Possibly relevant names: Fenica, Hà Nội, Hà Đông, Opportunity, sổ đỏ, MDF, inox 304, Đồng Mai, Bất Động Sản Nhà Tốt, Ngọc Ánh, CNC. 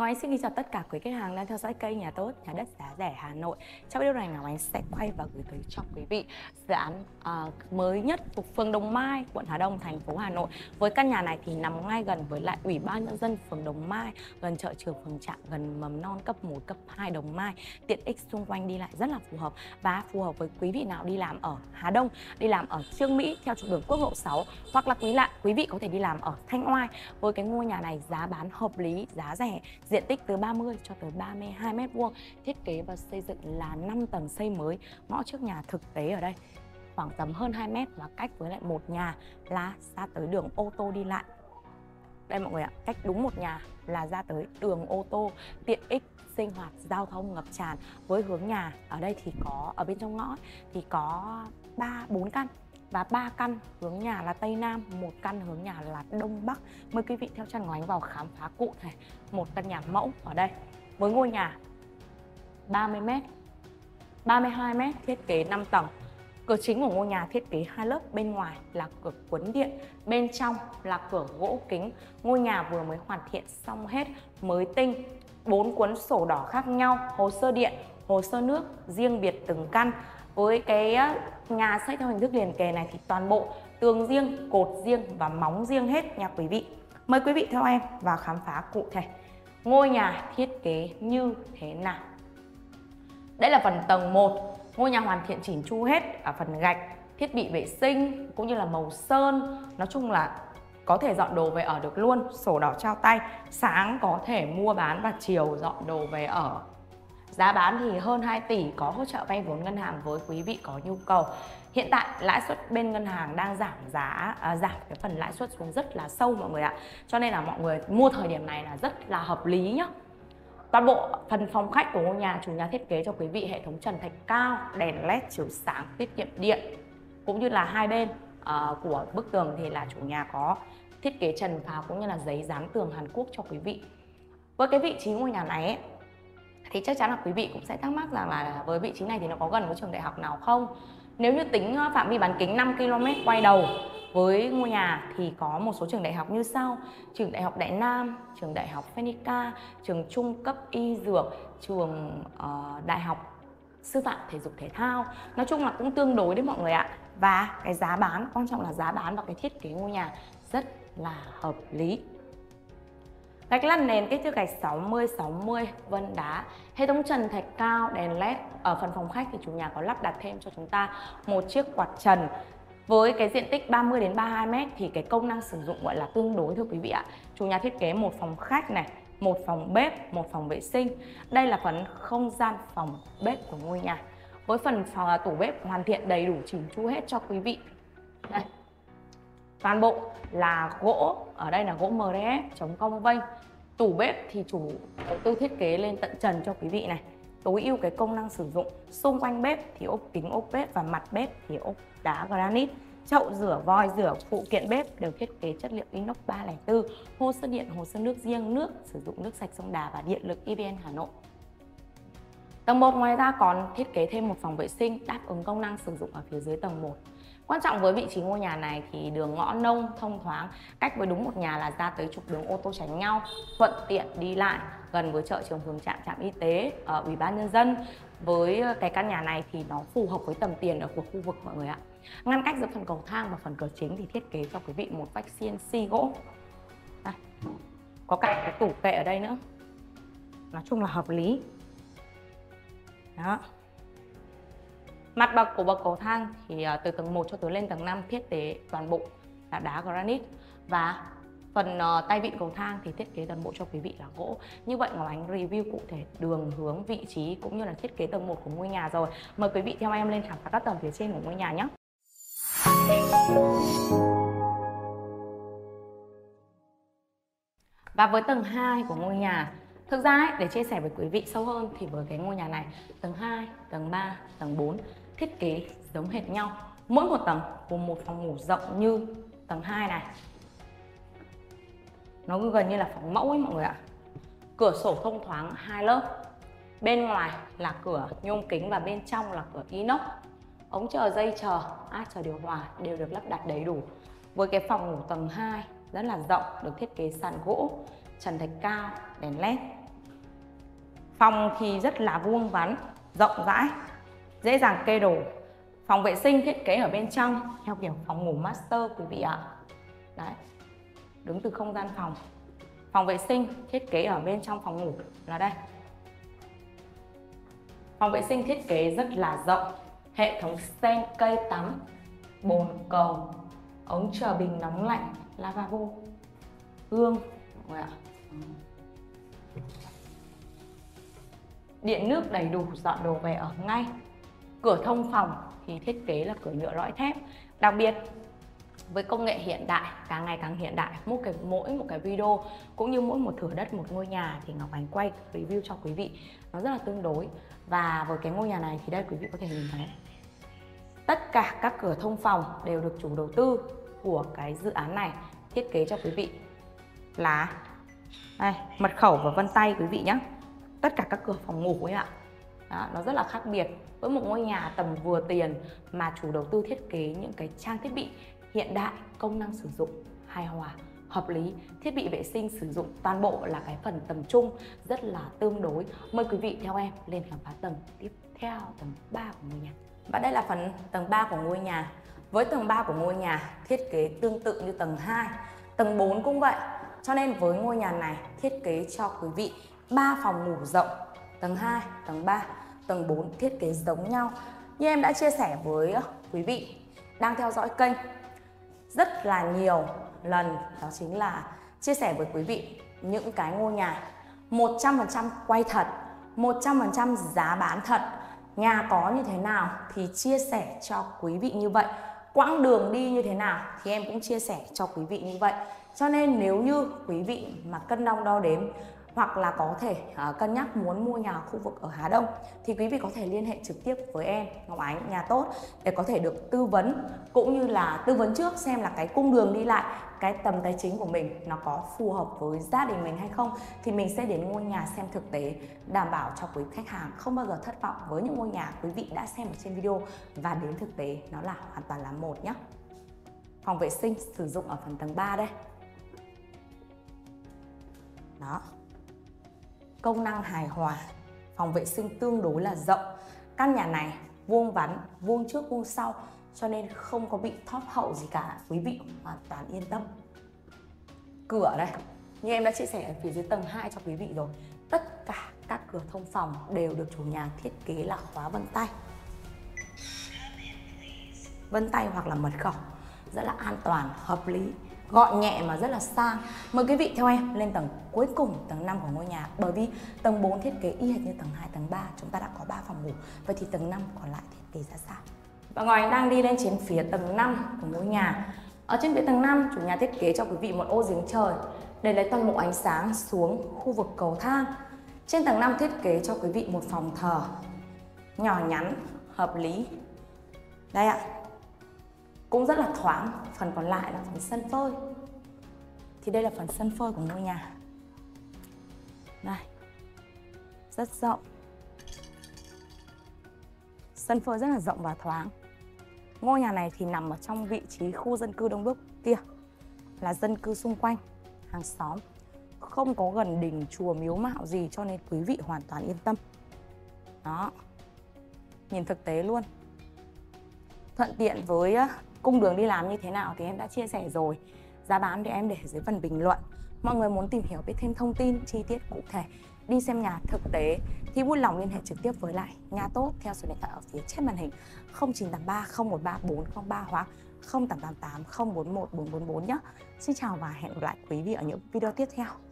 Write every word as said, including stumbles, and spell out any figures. Ngọc Ánh xin kính chào tất cả quý khách hàng đang theo dõi kênh Nhà Tốt, Nhà Đất Giá Rẻ Hà Nội. Trong video này Ngọc Ánh sẽ quay và gửi tới cho quý vị dự án uh, mới nhất thuộc phường Đồng Mai, quận Hà Đông, thành phố Hà Nội. Với căn nhà này thì nằm ngay gần với lại Ủy ban Nhân dân phường Đồng Mai, gần chợ trường phường Trạm, gần mầm non cấp một, cấp hai Đồng Mai. Tiện ích xung quanh đi lại rất là phù hợp và phù hợp với quý vị nào đi làm ở Hà Đông, đi làm ở Trương Mỹ theo trục đường quốc lộ sáu, hoặc là quý lạ quý vị có thể đi làm ở Thanh Oai. Với cái ngôi nhà này giá bán hợp lý, giá rẻ, diện tích từ ba mươi cho tới ba mươi hai mét vuông, thiết kế và xây dựng là năm tầng xây mới. Ngõ trước nhà thực tế ở đây khoảng tầm hơn hai mét và cách với lại một nhà là ra tới đường ô tô đi lại. Đây mọi người ạ, cách đúng một nhà là ra tới đường ô tô, tiện ích sinh hoạt, giao thông ngập tràn. Với hướng nhà ở đây thì có, ở bên trong ngõ thì có ba bốn căn và ba căn hướng nhà là Tây Nam, một căn hướng nhà là Đông Bắc. Mời quý vị theo chân Ngọc Ánh vào khám phá cụ thể một căn nhà mẫu ở đây. Với ngôi nhà ba mươi mét, ba mươi hai mét, thiết kế năm tầng. Cửa chính của ngôi nhà thiết kế hai lớp, bên ngoài là cửa cuốn điện, bên trong là cửa gỗ kính. Ngôi nhà vừa mới hoàn thiện xong hết, mới tinh, bốn cuốn sổ đỏ khác nhau, hồ sơ điện, hồ sơ nước riêng biệt từng căn. Với cái nhà xây theo hình thức liền kề này thì toàn bộ tường riêng, cột riêng và móng riêng hết nha quý vị. Mời quý vị theo em vào khám phá cụ thể ngôi nhà thiết kế như thế nào. Đây là phần tầng một, ngôi nhà hoàn thiện chỉnh chu hết ở phần gạch, thiết bị vệ sinh cũng như là màu sơn. Nói chung là có thể dọn đồ về ở được luôn, sổ đỏ trao tay, sáng có thể mua bán và chiều dọn đồ về ở. Giá bán thì hơn hai tỷ, có hỗ trợ vay vốn ngân hàng với quý vị có nhu cầu. Hiện tại lãi suất bên ngân hàng đang giảm giá à, giảm cái phần lãi suất xuống rất là sâu mọi người ạ. Cho nên là mọi người mua thời điểm này là rất là hợp lý nhá. Toàn bộ phần phòng khách của ngôi nhà, chủ nhà thiết kế cho quý vị hệ thống trần thạch cao, đèn led chiếu sáng, tiết kiệm điện. Cũng như là hai bên uh, của bức tường thì là chủ nhà có thiết kế trần phào cũng như là giấy dán tường Hàn Quốc cho quý vị. Với cái vị trí ngôi nhà này ấy, thì chắc chắn là quý vị cũng sẽ thắc mắc rằng là với vị trí này thì nó có gần với trường đại học nào không. Nếu như tính phạm vi bán kính năm ki lô mét quay đầu với ngôi nhà thì có một số trường đại học như sau: trường Đại học Đại Nam, trường Đại học Fenica, trường Trung cấp Y Dược, trường uh, Đại học Sư phạm Thể dục Thể thao. Nói chung là cũng tương đối đấy mọi người ạ. Và cái giá bán, quan trọng là giá bán và cái thiết kế ngôi nhà rất là hợp lý. Gạch lát nền kích thước gạch sáu mươi sáu mươi vân đá, hệ thống trần thạch cao, đèn led. Ở phần phòng khách thì chủ nhà có lắp đặt thêm cho chúng ta một chiếc quạt trần. Với cái diện tích ba mươi đến ba mươi hai mét thì cái công năng sử dụng gọi là tương đối thưa quý vị ạ. Chủ nhà thiết kế một phòng khách này, một phòng bếp, một phòng vệ sinh. Đây là phần không gian phòng bếp của ngôi nhà. Với phần phòng, tủ bếp hoàn thiện đầy đủ chỉnh chu hết cho quý vị. Đây, toàn bộ là gỗ, ở đây là gỗ em đê ép chống cong vênh. Tủ bếp thì chủ đầu tư thiết kế lên tận trần cho quý vị này, tối ưu cái công năng sử dụng. Xung quanh bếp thì ốp kính ốp bếp và mặt bếp thì ốp đá granite. Chậu rửa, vòi rửa, phụ kiện bếp đều thiết kế chất liệu inox ba không bốn. Hồ sơ điện, hồ sơ nước riêng, nước sử dụng nước sạch sông Đà và điện lực e vê en Hà Nội. Tầng một ngoài ra còn thiết kế thêm một phòng vệ sinh đáp ứng công năng sử dụng ở phía dưới tầng một. Quan trọng với vị trí ngôi nhà này thì đường ngõ nông thông thoáng, cách với đúng một nhà là ra tới trục đường ô tô tránh nhau, thuận tiện đi lại, gần với chợ trường phường Trạm, trạm y tế, ở Ủy ban Nhân dân. Với cái căn nhà này thì nó phù hợp với tầm tiền ở của khu vực mọi người ạ. Ngăn cách giữa phần cầu thang và phần cửa chính thì thiết kế cho quý vị một vách xê en xê gỗ. À, có cả cái tủ kệ ở đây nữa. Nói chung là hợp lý. Đó. Mặt bậc của bậc cầu thang thì từ tầng một cho tới lên tầng năm thiết kế toàn bộ là đá granite. Và phần tay vịn cầu thang thì thiết kế toàn bộ cho quý vị là gỗ. Như vậy Ngọc Ánh review cụ thể đường hướng, vị trí cũng như là thiết kế tầng một của ngôi nhà rồi. Mời quý vị theo em lên khám phá các tầng phía trên của ngôi nhà nhé. Và với tầng hai của ngôi nhà, thực ra ấy, để chia sẻ với quý vị sâu hơn thì với cái ngôi nhà này, tầng hai, tầng ba, tầng bốn thiết kế giống hệt nhau. Mỗi một tầng gồm một phòng ngủ rộng như tầng hai này. Nó gần như là phòng mẫu ấy mọi người ạ. Cửa sổ thông thoáng hai lớp. Bên ngoài là cửa nhôm kính và bên trong là cửa inox. Ống chờ, dây chờ, áp chờ điều hòa đều được lắp đặt đầy đủ. Với cái phòng ngủ tầng hai rất là rộng, được thiết kế sàn gỗ, trần thạch cao, đèn led. Phòng thì rất là vuông vắn, rộng rãi, dễ dàng kê đồ. Phòng vệ sinh thiết kế ở bên trong theo kiểu phòng ngủ master quý vị ạ. Đấy, đứng từ không gian phòng. Phòng vệ sinh thiết kế ở bên trong phòng ngủ là đây. Phòng vệ sinh thiết kế rất là rộng, hệ thống sen cây tắm, bồn cầu, ống chờ bình nóng lạnh, lavabo, gương. Điện nước đầy đủ, dọn đồ về ở ngay. Cửa thông phòng thì thiết kế là cửa nhựa lõi thép. Đặc biệt với công nghệ hiện đại, càng ngày càng hiện đại, mỗi, cái, mỗi một cái video cũng như mỗi một thửa đất, một ngôi nhà thì Ngọc Ánh quay review cho quý vị nó rất là tương đối. Và với cái ngôi nhà này thì đây quý vị có thể nhìn thấy tất cả các cửa thông phòng đều được chủ đầu tư của cái dự án này thiết kế cho quý vị là đây, mật khẩu và vân tay quý vị nhé. Tất cả các cửa phòng ngủ ấy ạ. Đó, nó rất là khác biệt với một ngôi nhà tầm vừa tiền mà chủ đầu tư thiết kế những cái trang thiết bị hiện đại, công năng sử dụng hài hòa, hợp lý. Thiết bị vệ sinh sử dụng toàn bộ là cái phần tầm trung, rất là tương đối. Mời quý vị theo em lên khám phá tầng tiếp theo, tầng ba của ngôi nhà. Và đây là phần tầng ba của ngôi nhà. Với tầng ba của ngôi nhà thiết kế tương tự như tầng hai, tầng bốn cũng vậy. Cho nên với ngôi nhà này thiết kế cho quý vị ba phòng ngủ rộng, tầng hai, tầng ba, tầng bốn thiết kế giống nhau. Như em đã chia sẻ với quý vị đang theo dõi kênh rất là nhiều lần, đó chính là chia sẻ với quý vị những cái ngôi nhà một trăm phần trăm quay thật, một trăm phần trăm giá bán thật. Nhà có như thế nào thì chia sẻ cho quý vị như vậy, quãng đường đi như thế nào thì em cũng chia sẻ cho quý vị như vậy. Cho nên nếu như quý vị mà cân đong đo đếm hoặc là có thể uh, cân nhắc muốn mua nhà khu vực ở Hà Đông thì quý vị có thể liên hệ trực tiếp với em Ngọc Ánh Nhà Tốt để có thể được tư vấn, cũng như là tư vấn trước xem là cái cung đường đi lại, cái tầm tài chính của mình nó có phù hợp với gia đình mình hay không, thì mình sẽ đến ngôi nhà xem thực tế, đảm bảo cho quý khách hàng không bao giờ thất vọng với những ngôi nhà quý vị đã xem ở trên video và đến thực tế nó là hoàn toàn là một nhé. Phòng vệ sinh sử dụng ở phần tầng ba đây. Đó, công năng hài hòa, phòng vệ sinh tương đối là rộng. Căn nhà này vuông vắn, vuông trước vuông sau, cho nên không có bị thóp hậu gì cả, quý vị hoàn toàn yên tâm. Cửa đây, như em đã chia sẻ ở phía dưới tầng hai cho quý vị rồi, tất cả các cửa thông phòng đều được chủ nhà thiết kế là khóa vân tay, vân tay hoặc là mật khẩu, rất là an toàn, hợp lý, gọn nhẹ mà rất là sang. Mời quý vị theo em lên tầng cuối cùng, tầng năm của ngôi nhà. Bởi vì tầng bốn thiết kế y hệt như tầng hai, tầng ba, chúng ta đã có ba phòng ngủ. Vậy thì tầng năm còn lại thiết kế ra sao? Và Ngọc Ánh đang đi lên trên phía tầng năm của ngôi nhà. Ở trên phía tầng năm, chủ nhà thiết kế cho quý vị một ô giếng trời để lấy toàn bộ ánh sáng xuống khu vực cầu thang. Trên tầng năm thiết kế cho quý vị một phòng thờ nhỏ nhắn, hợp lý. Đây ạ, cũng rất là thoáng. Phần còn lại là phần sân phơi. Thì đây là phần sân phơi của ngôi nhà. Đây, rất rộng, sân phơi rất là rộng và thoáng. Ngôi nhà này thì nằm ở trong vị trí khu dân cư đông đúc, kia là dân cư xung quanh, hàng xóm, không có gần đình chùa miếu mạo gì, cho nên quý vị hoàn toàn yên tâm. Đó, nhìn thực tế luôn. Thuận tiện với cung đường đi làm như thế nào thì em đã chia sẻ rồi. Giá bán thì em để dưới phần bình luận. Mọi người muốn tìm hiểu biết thêm thông tin chi tiết cụ thể, đi xem nhà thực tế thì vui lòng liên hệ trực tiếp với lại Nhà Tốt theo số điện thoại ở phía trên màn hình không chín tám ba không một ba bốn không ba hoặc không tám tám tám không bốn một bốn bốn bốn nhé. Xin chào và hẹn gặp lại quý vị ở những video tiếp theo.